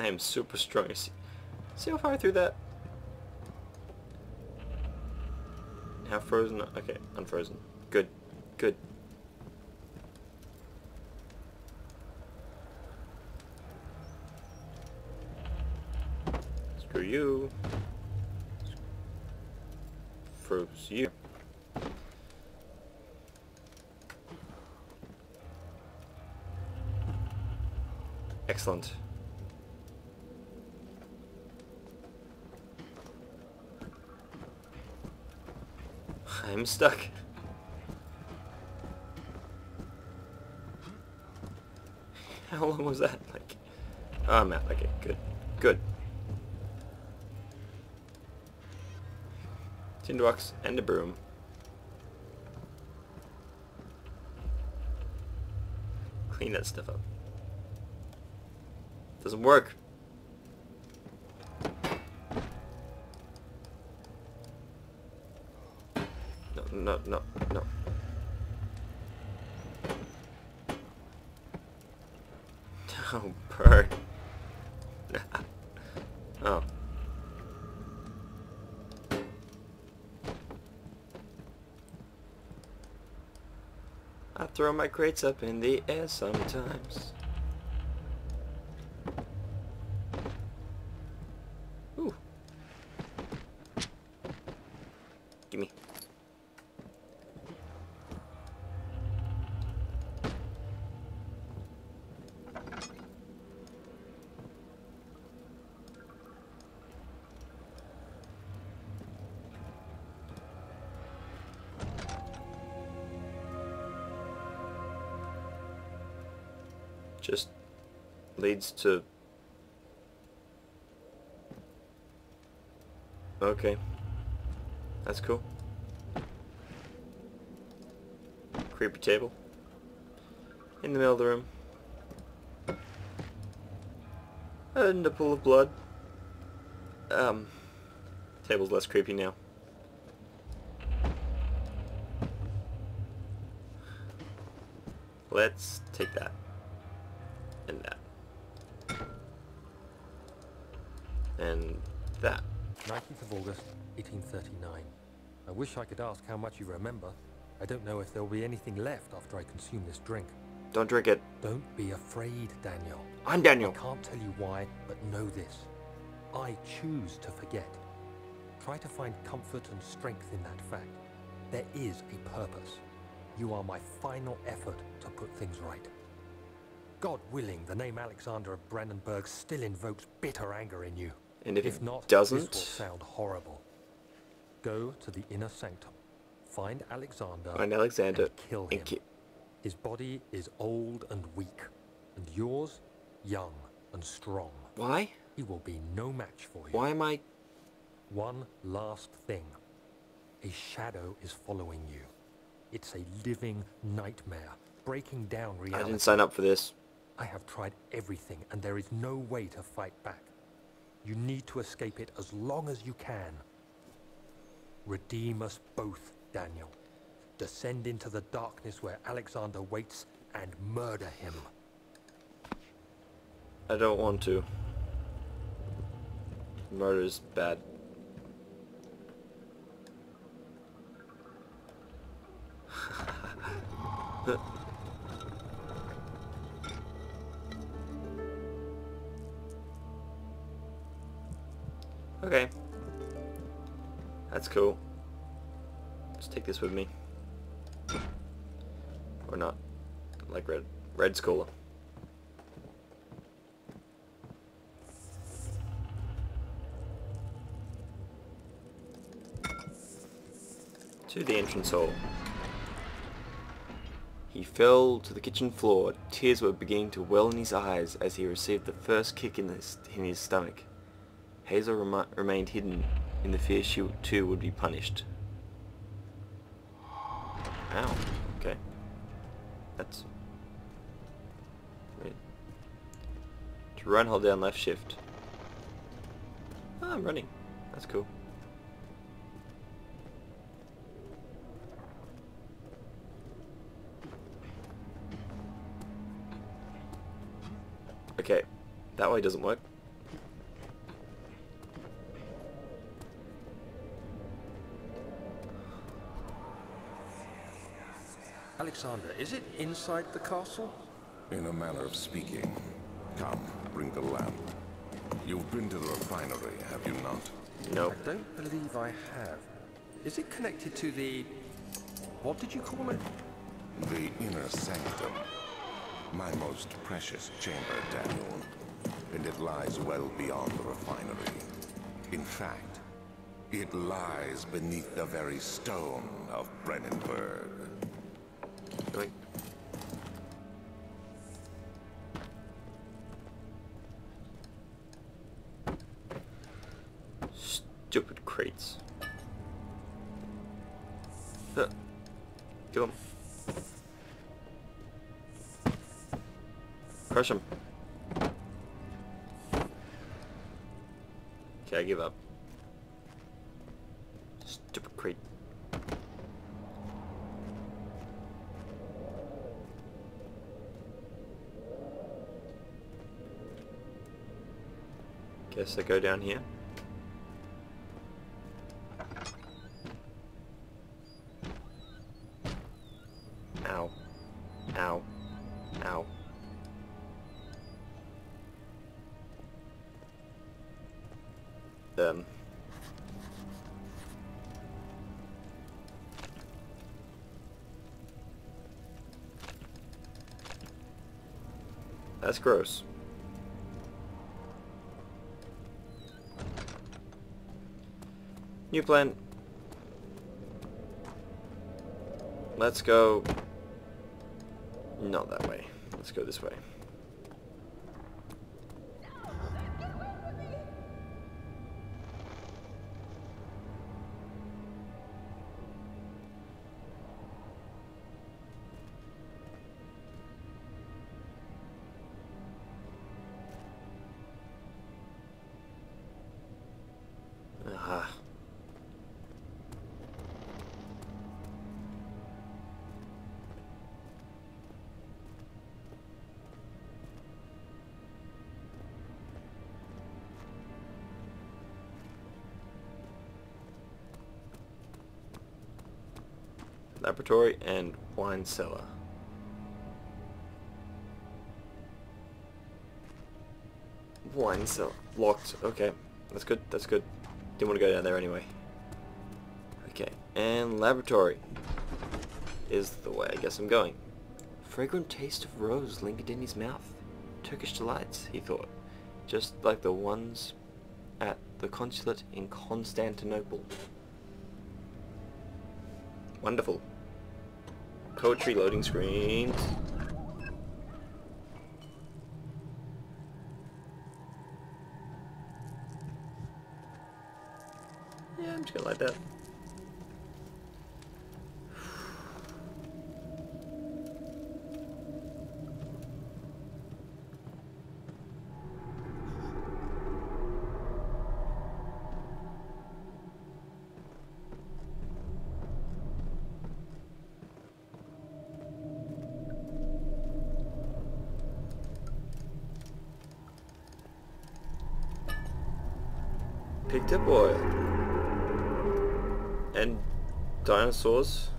I am super strong. See how far I threw that? Half frozen? Okay, unfrozen. Good. Good. Screw you. Froze you. Excellent. I'm stuck. How long was that? Like, oh, I'm out. Okay, good. Good. Tinderbox and a broom. Clean that stuff up. Doesn't work. No. Oh, bird. Oh. I throw my crates up in the air sometimes. Ooh. Gimme. Just leads to... Okay. That's cool. Creepy table. In the middle of the room. And a pool of blood. Table's less creepy now. Let's take that. And that. And that. 19th of August, 1839. I wish I could ask how much you remember. I don't know if there'll be anything left after I consume this drink. Don't drink it. Don't be afraid, Daniel. I'm Daniel. I can't tell you why, but know this. I choose to forget. Try to find comfort and strength in that fact. There is a purpose. You are my final effort to put things right. God willing, the name Alexander of Brandenburg still invokes bitter anger in you. And if not, doesn't, this will sound horrible. Go to the Inner Sanctum. Find Alexander. And kill him. His body is old and weak, and yours, young and strong. Why? He will be no match for you. Why am I? One last thing. A shadow is following you. It's a living nightmare, breaking down reality. I didn't sign up for this. I have tried everything, and there is no way to fight back. You need to escape it as long as you can. Redeem us both, Daniel. Descend into the darkness where Alexander waits and murder him. I don't want to. Murder is bad. Okay. That's cool. Just take this with me. Or not. Like red. Red's cooler. To the entrance hall. He fell to the kitchen floor. Tears were beginning to well in his eyes as he received the first kick in his stomach. Hazel remained hidden in the fear she too would be punished. Ow. Okay. That's... Wait. To run, hold down left shift. Oh, I'm running. That's cool. Okay. That way doesn't work. Alexander, is it inside the castle? In a manner of speaking. Come, bring the lamp. You've been to the refinery, have you not? No. I don't believe I have. Is it connected to the... what did you call it? The Inner Sanctum. My most precious chamber, Daniel. And it lies well beyond the refinery. In fact, it lies beneath the very stone of Brennenberg. Wait. Stupid crates. Kill him. Crush him. Okay, I give up. Stupid crate. Guess I go down here. Ow. Ow. Ow. That's gross. New plan. Let's go... not that way. Let's go this way. Laboratory and wine cellar. Wine cellar. Locked. Okay. That's good. That's good. Didn't want to go down there anyway. Okay. And laboratory is the way I guess I'm going. Fragrant taste of rose lingered in his mouth. Turkish delights, he thought. Just like the ones at the consulate in Constantinople. Wonderful. Poetry loading screens. Yeah, I'm just gonna like that. Picked up oil and dinosaurs.